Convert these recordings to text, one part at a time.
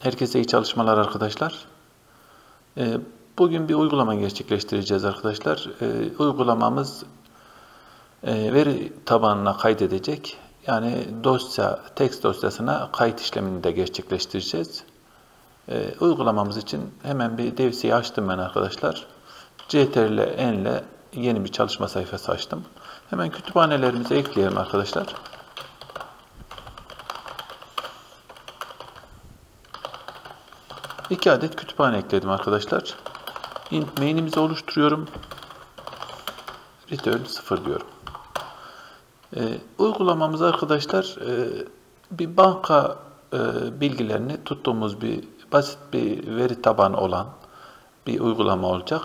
Herkese iyi çalışmalar arkadaşlar. Bugün bir uygulama gerçekleştireceğiz arkadaşlar. Uygulamamız veri tabanına kaydedecek. Yani dosya, text dosyasına kayıt işlemini de gerçekleştireceğiz. Uygulamamız için hemen bir DVC'yi açtım ben arkadaşlar. Ctrl+N'le yeni bir çalışma sayfası açtım. Hemen kütüphanelerimizi ekleyelim arkadaşlar. İki adet kütüphane ekledim arkadaşlar. Int main'imizi oluşturuyorum. Return 0 diyorum. Uygulamamız arkadaşlar bir banka bilgilerini tuttuğumuz bir basit bir veri tabanı olan bir uygulama olacak.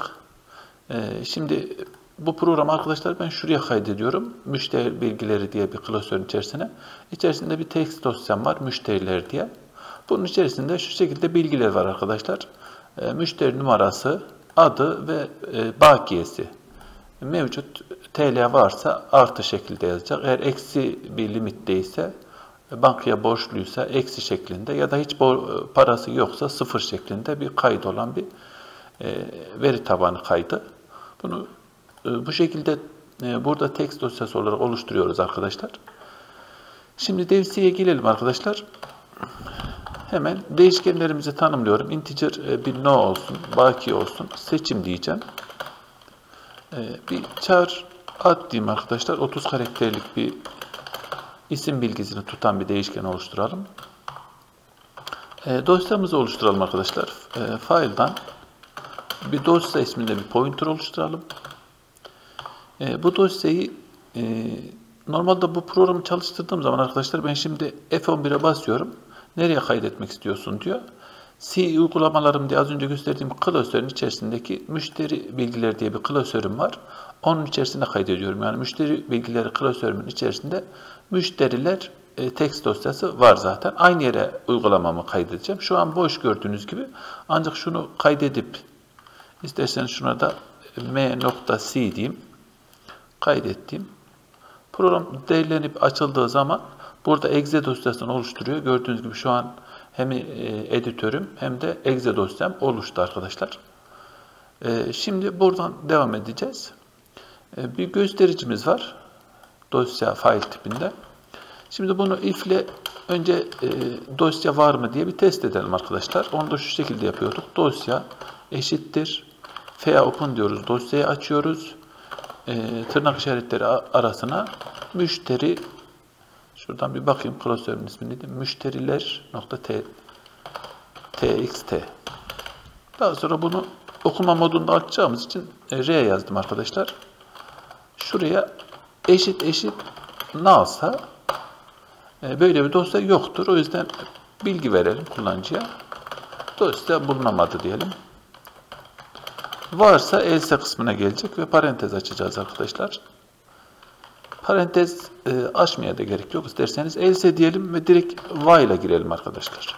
Şimdi bu programı arkadaşlar ben şuraya kaydediyorum. Müşteri bilgileri diye bir klasörün içerisine. İçerisinde bir text dosyam var, müşteriler diye. Bunun içerisinde şu şekilde bilgiler var arkadaşlar. Müşteri numarası, adı ve bakiyesi. Mevcut TL varsa artı şekilde yazacak. Eğer eksi bir limitteyse, bankaya borçluysa eksi şeklinde ya da hiç parası yoksa sıfır şeklinde bir kayıt olan bir veri tabanı kaydı. Bunu bu şekilde burada text dosyası olarak oluşturuyoruz arkadaşlar. Şimdi DVC'ye gelelim arkadaşlar. Hemen değişkenlerimizi tanımlıyorum. Integer bir no olsun, baki olsun, seçim diyeceğim. Bir char ad diyeyim arkadaşlar. 30 karakterlik bir isim bilgisini tutan bir değişken oluşturalım. Dosyamızı oluşturalım arkadaşlar. File'dan bir dosya isminde bir pointer oluşturalım. Bu dosyayı normalde bu programı çalıştırdığım zaman arkadaşlar ben şimdi F11'e basıyorum. Nereye kaydetmek istiyorsun diyor. C uygulamalarım diye az önce gösterdiğim klasörün içerisindeki müşteri bilgileri diye bir klasörüm var. Onun içerisine kaydediyorum. Yani müşteri bilgileri klasörümün içerisinde müşteriler text dosyası var zaten. Aynı yere uygulamamı kaydedeceğim. Şu an boş gördüğünüz gibi. Ancak şunu kaydedip isterseniz şuna da m.c diyeyim. Kaydettiğim. Program değerlenip açıldığı zaman burada exe dosyasını oluşturuyor. Gördüğünüz gibi şu an hem editörüm hem de exe dosyam oluştu arkadaşlar. Şimdi buradan devam edeceğiz. Bir göstericimiz var. Dosya file tipinde. Şimdi bunu if'le önce dosya var mı diye bir test edelim arkadaşlar. Onu da şu şekilde yapıyorduk. Dosya eşittir. Fa open diyoruz. Dosyayı açıyoruz. Tırnak işaretleri arasına müşteri. Şuradan bir bakayım klasörün ismi neydi? Müşteriler.txt. Daha sonra bunu okuma modunda açacağımız için R yazdım arkadaşlar. Şuraya eşit nalsa böyle bir dosya yoktur. O yüzden bilgi verelim kullanıcıya. Dosya bulunamadı diyelim. Varsa else kısmına gelecek ve parantez açacağız arkadaşlar. Parantez açmaya da gerek yok. İsterseniz else diyelim ve direkt while'a girelim arkadaşlar.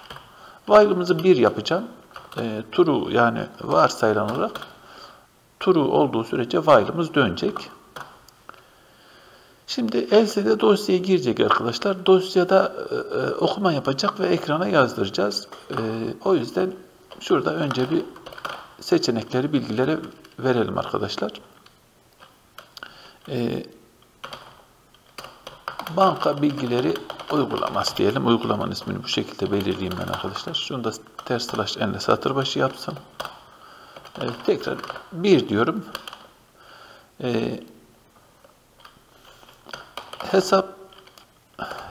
While'ımızı 1 yapacağım. True yani varsayılan olarak true olduğu sürece while'ımız dönecek. Şimdi else'de dosyaya girecek arkadaşlar. Dosyada okuma yapacak ve ekrana yazdıracağız. O yüzden şurada önce bir seçenekleri bilgilere verelim arkadaşlar. Banka bilgileri uygulaması diyelim. Uygulamanın ismini bu şekilde belirleyeyim ben arkadaşlar. Şunu da ters slash n'le satır başı yapsam. Tekrar 1 diyorum.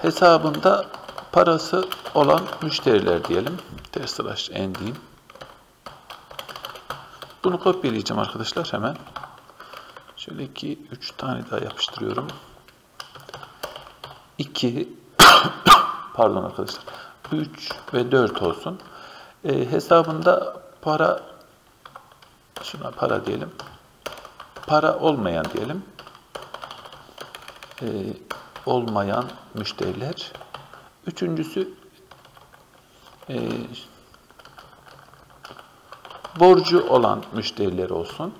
Hesabında parası olan müşteriler diyelim. Ters slash n diyeyim. Bunu kopyalayacağım arkadaşlar hemen. Şöyle 2-3 tane daha yapıştırıyorum. 2 pardon arkadaşlar 3 ve 4 olsun. Hesabında para, şuna para diyelim, para olmayan diyelim, olmayan müşteriler. Üçüncüsü borcu olan müşteriler olsun.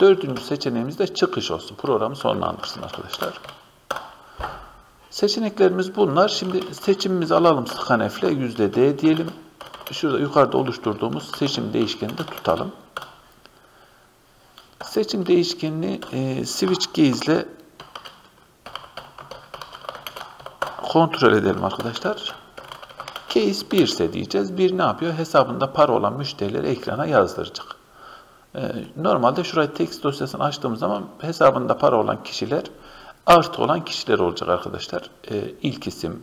Dördüncü seçeneğimiz de çıkış olsun, programı sonlandırsın arkadaşlar. Seçeneklerimiz bunlar. Şimdi seçimimizi alalım. Scanf'le %D diyelim. Şurada yukarıda oluşturduğumuz seçim değişkenini de tutalım. Seçim değişkenini switch keys ile kontrol edelim arkadaşlar. Case 1 ise diyeceğiz. 1 ne yapıyor? Hesabında para olan müşterileri ekrana yazdıracak. Normalde şurayı text dosyasını açtığımız zaman hesabında para olan kişiler artı olan kişiler olacak arkadaşlar. İlk isim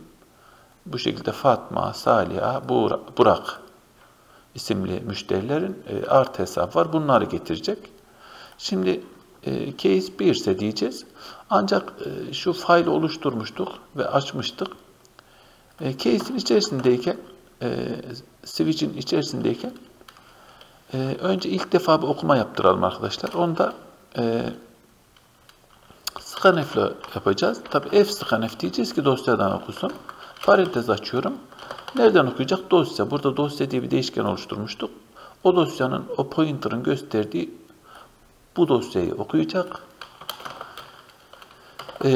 bu şekilde Fatma, Saliha, Burak isimli müşterilerin artı hesabı var. Bunları getirecek. Şimdi case 1 ise diyeceğiz. Ancak şu faili oluşturmuştuk ve açmıştık. Case'in içerisindeyken, switch'in içerisindeyken önce ilk defa bir okuma yaptıralım arkadaşlar. Onu da scanf ile yapacağız. Tabii f scanf diyeceğiz ki dosyadan okusun. Parantez açıyorum. Nereden okuyacak? Dosya. Burada dosya diye bir değişken oluşturmuştuk. O dosyanın, o pointer'ın gösterdiği bu dosyayı okuyacak.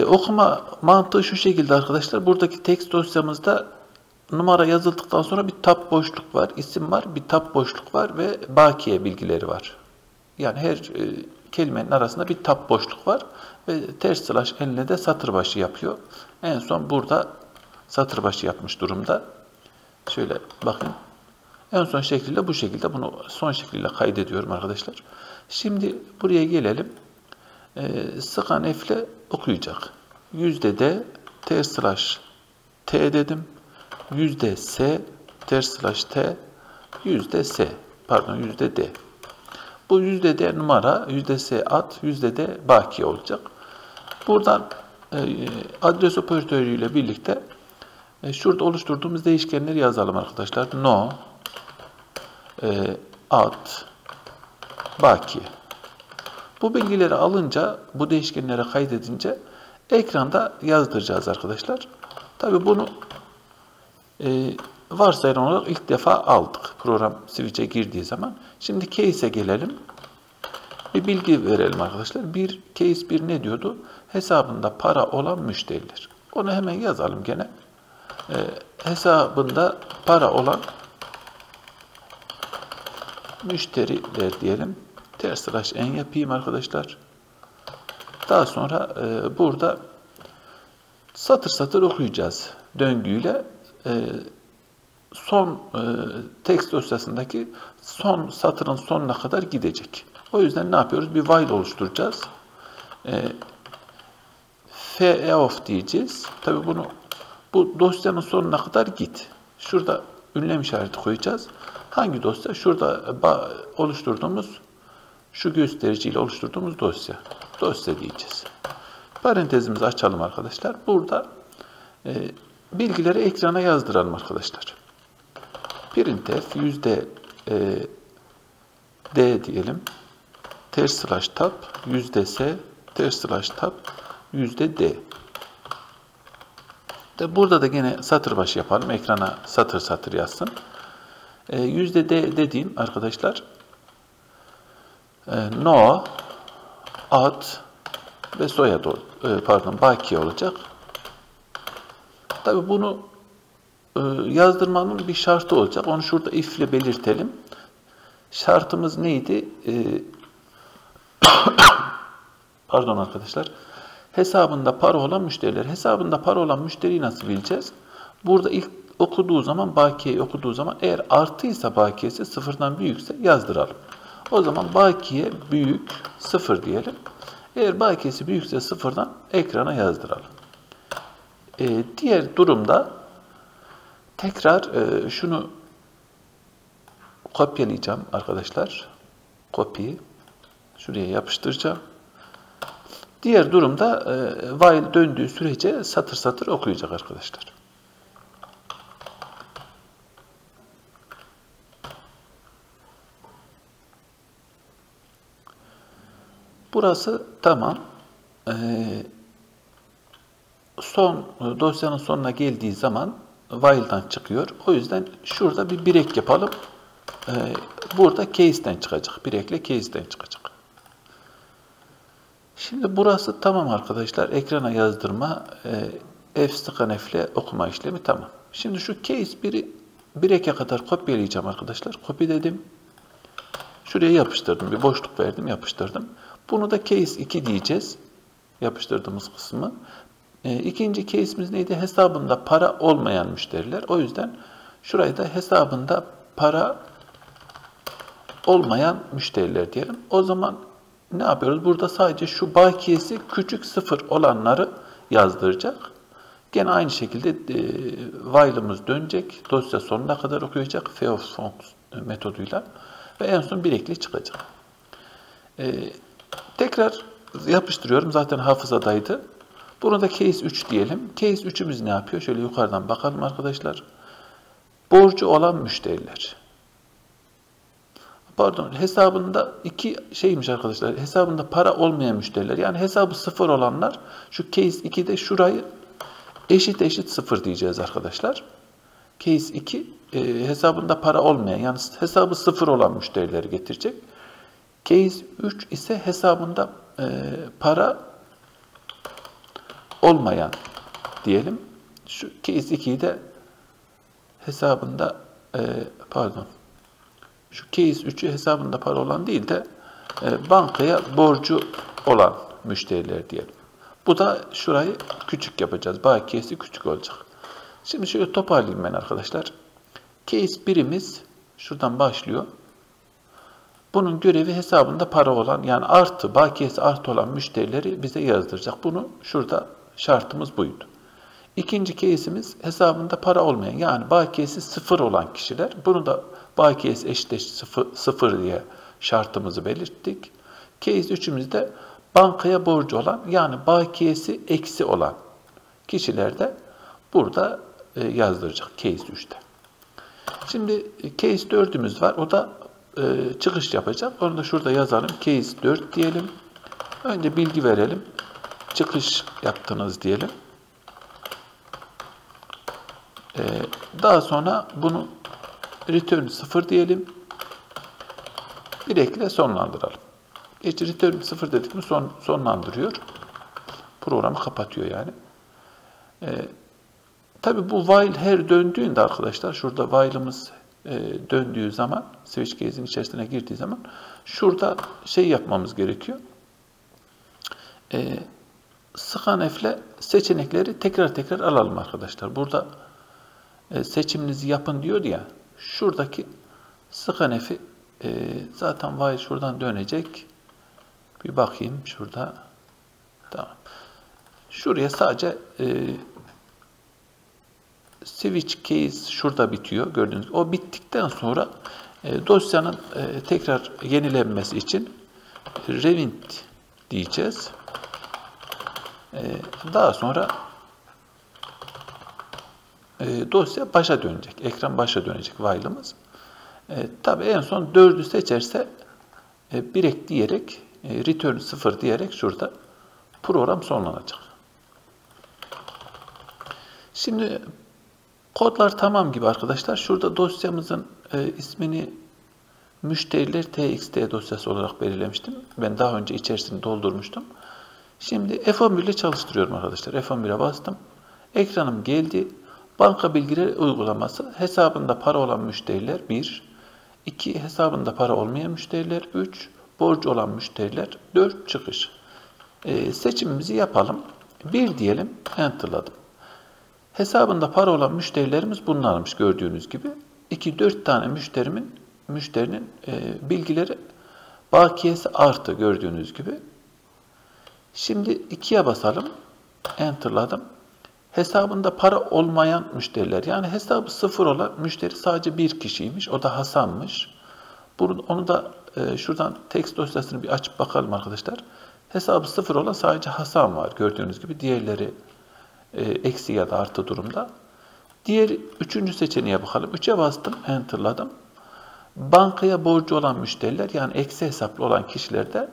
Okuma mantığı şu şekilde arkadaşlar. Buradaki text dosyamızda numara yazıldıktan sonra bir tab boşluk var. İsim var, bir tab boşluk var ve bakiye bilgileri var. Yani her kelimenin arasında bir tab boşluk var. Ve ters slash eline de satır başı yapıyor. En son burada satır başı yapmış durumda. Şöyle bakın. En son şekliyle bu şekilde. Bunu son şekliyle kaydediyorum arkadaşlar. Şimdi buraya gelelim. Scanf ile okuyacak. %D (-t) dedim. %S (-t) %S pardon %D. Bu %D numara, %S ad, %D bakiye olacak. Buradan adres operatörüyle birlikte şurada oluşturduğumuz değişkenleri yazalım arkadaşlar. No ad bakiye. Bu bilgileri alınca, bu değişkenlere kaydedince ekranda yazdıracağız arkadaşlar. Tabi bunu varsayılan olarak ilk defa aldık. Program switch'e girdiği zaman. Şimdi case'e gelelim. Bir bilgi verelim arkadaşlar. Bir case 1 ne diyordu? Hesabında para olan müşteriler. Onu hemen yazalım gene. Hesabında para olan müşteriler diyelim. Ters/en yapayım arkadaşlar. Daha sonra burada satır satır okuyacağız döngüyle. Son text dosyasındaki son satırın sonuna kadar gidecek. O yüzden ne yapıyoruz? Bir while oluşturacağız. F_off diyeceğiz. Tabii bunu bu dosyanın sonuna kadar git. Şurada ünlem işareti koyacağız. Hangi dosya? Şurada oluşturduğumuz şu göstericiyle oluşturduğumuz dosya. Dosya diyeceğiz. Parantezimizi açalım arkadaşlar. Burada bilgileri ekrana yazdıralım arkadaşlar. Printf %D diyelim. Ters/tab %S ters/tab %D. Burada da gene satır başı yapalım. Ekrana satır satır yazsın. %D dediğim arkadaşlar no ad ve soyadı pardon bakiye olacak. Tabi bunu yazdırmanın bir şartı olacak. Onu şurada if ile belirtelim. Şartımız neydi? Pardon arkadaşlar. Hesabında para olan müşteriler. Hesabında para olan müşteriyi nasıl bileceğiz? Burada ilk okuduğu zaman bakiyeyi okuduğu zaman eğer artıysa bakiyesi sıfırdan büyükse yazdıralım. O zaman bakiye büyük 0 diyelim. Eğer bakiyesi büyükse 0'dan ekrana yazdıralım. Diğer durumda tekrar şunu kopyalayacağım arkadaşlar. Copy. Şuraya yapıştıracağım. Diğer durumda while döndüğü sürece satır satır okuyacak arkadaşlar. Burası tamam. Son dosyanın sonuna geldiği zaman while'dan çıkıyor. O yüzden şurada bir break yapalım. Burada case'den çıkacak. Break'le case'den çıkacak. Şimdi burası tamam arkadaşlar. Ekrana yazdırma F-F okuma işlemi tamam. Şimdi şu case 1'i 1'e kadar kopyalayacağım arkadaşlar. Copy dedim. Şuraya yapıştırdım. Bir boşluk verdim, yapıştırdım. Bunu da case 2 diyeceğiz. Yapıştırdığımız kısmı. İkinci case'imiz neydi? Hesabında para olmayan müşteriler. O yüzden şurayı da hesabında para olmayan müşteriler diyelim. O zaman ne yapıyoruz? Burada sadece şu bakiyesi küçük 0 olanları yazdıracak. Gene aynı şekilde while'ımız dönecek. Dosya sonuna kadar okuyacak. Feof metoduyla. Ve en son bir ekli çıkacak. Tekrar yapıştırıyorum. Zaten hafızadaydı. Bunu da case 3 diyelim. Case 3'ümüz ne yapıyor? Şöyle yukarıdan bakalım arkadaşlar. Borcu olan müşteriler. Pardon, hesabında iki şeymiş arkadaşlar. Hesabında para olmayan müşteriler. Yani hesabı 0 olanlar. Şu case 2'de şurayı eşit 0 diyeceğiz arkadaşlar. Case 2 hesabında para olmayan, yani hesabı 0 olan müşterileri getirecek. Case 3 ise hesabında para olmayan diyelim. Şu case 2'yi de hesabında pardon. Şu case 3'ü hesabında para olan değil de bankaya borcu olan müşteriler diyelim. Bu da şurayı küçük yapacağız. Bakiyesi küçük olacak. Şimdi şöyle toparlayayım ben arkadaşlar. Case 1'imiz şuradan başlıyor. Bunun görevi hesabında para olan, yani artı, bakiyesi artı olan müşterileri bize yazdıracak. Bunu şurada şartımız buydu. İkinci case'imiz hesabında para olmayan, yani bakiyesi 0 olan kişiler. Bunu da bakiyesi eşittir 0 diye şartımızı belirttik. Case 3'ümüzde bankaya borcu olan, yani bakiyesi eksi olan kişiler de burada yazdıracak case 3'te. Şimdi case 4'ümüz var. O da çıkış yapacak. Onu da şurada yazalım. Case 4 diyelim. Önce bilgi verelim. Çıkış yaptınız diyelim. Daha sonra bunu return 0 diyelim. Bir ekle sonlandıralım. Return 0 dedik mi sonlandırıyor. Programı kapatıyor yani. Tabii bu while her döndüğünde arkadaşlar, şurada while'ımız döndüğü zaman, switch case'in içerisine girdiği zaman şurada şey yapmamız gerekiyor. Scanf'le seçenekleri tekrar alalım arkadaşlar. Burada seçiminizi yapın diyor ya. Şuradaki scanf'i zaten while şuradan dönecek. Bir bakayım şurada. Tamam. Şuraya sadece switch case şurada bitiyor. Gördüğünüz gibi. O bittikten sonra dosyanın tekrar yenilenmesi için rewind diyeceğiz. Daha sonra dosya başa dönecek. Ekran başa dönecek while'ımız. Tabii en son 4'ü seçerse bir ek diyerek return 0 diyerek şurada program sonlanacak. Şimdi kodlar tamam gibi arkadaşlar. Şurada dosyamızın ismini müşteriler txt dosyası olarak belirlemiştim. Ben daha önce içerisini doldurmuştum. Şimdi F11 ile çalıştırıyorum arkadaşlar. F11'e bastım. Ekranım geldi. Banka bilgileri uygulaması. Hesabında para olan müşteriler 1. 2. Hesabında para olmayan müşteriler 3. Borcu olan müşteriler 4. Çıkış. Seçimimizi yapalım. 1 diyelim. Enter'ladım. Hesabında para olan müşterilerimiz bunlarmış gördüğünüz gibi. 2-4 tane müşterinin bilgileri bakiyesi artı gördüğünüz gibi. Şimdi 2'ye basalım. Enter'ladım. Hesabında para olmayan müşteriler. Yani hesabı 0 olan müşteri sadece bir kişiymiş. O da Hasan'mış. Onu da şuradan text dosyasını bir açıp bakalım arkadaşlar. Hesabı 0 olan sadece Hasan var. Gördüğünüz gibi diğerleri eksi ya da artı durumda. Diğer 3. seçeneğe bakalım. 3'e bastım. Enter'ladım. Bankaya borcu olan müşteriler, yani eksi hesaplı olan kişilerde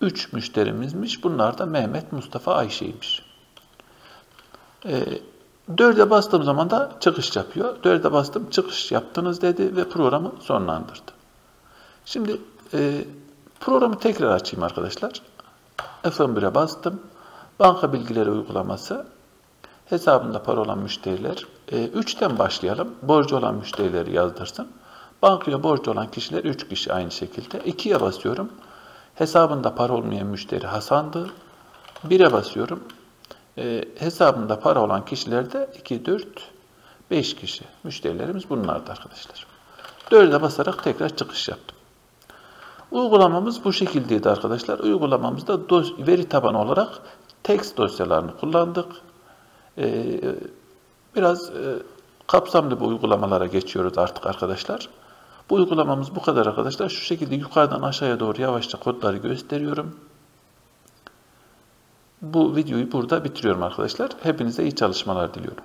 3 müşterimizmiş. Bunlar da Mehmet, Mustafa, Ayşe'ymiş. 4'e bastığım zaman da çıkış yapıyor. 4'e bastım. Çıkış yaptınız dedi ve programı sonlandırdı. Şimdi programı tekrar açayım arkadaşlar. F11'e bastım. Banka bilgileri uygulaması. hesabında para olan müşteriler 3'ten başlayalım. Borcu olan müşterileri yazdırsın. Bankayla borcu olan kişiler 3 kişi aynı şekilde. 2'ye basıyorum. Hesabında para olmayan müşteri Hasan'dı. 1'e basıyorum. Hesabında para olan kişilerde 2, 4, 5 kişi. Müşterilerimiz bunlardı arkadaşlar. 4'e basarak tekrar çıkış yaptım. Uygulamamız bu şekildeydi arkadaşlar. Uygulamamızda veri tabanı olarak text dosyalarını kullandık. Biraz kapsamlı bu uygulamalara geçiyoruz artık arkadaşlar. Bu uygulamamız bu kadar arkadaşlar. Şu şekilde yukarıdan aşağıya doğru yavaşça kodları gösteriyorum. Bu videoyu burada bitiriyorum arkadaşlar. Hepinize iyi çalışmalar diliyorum.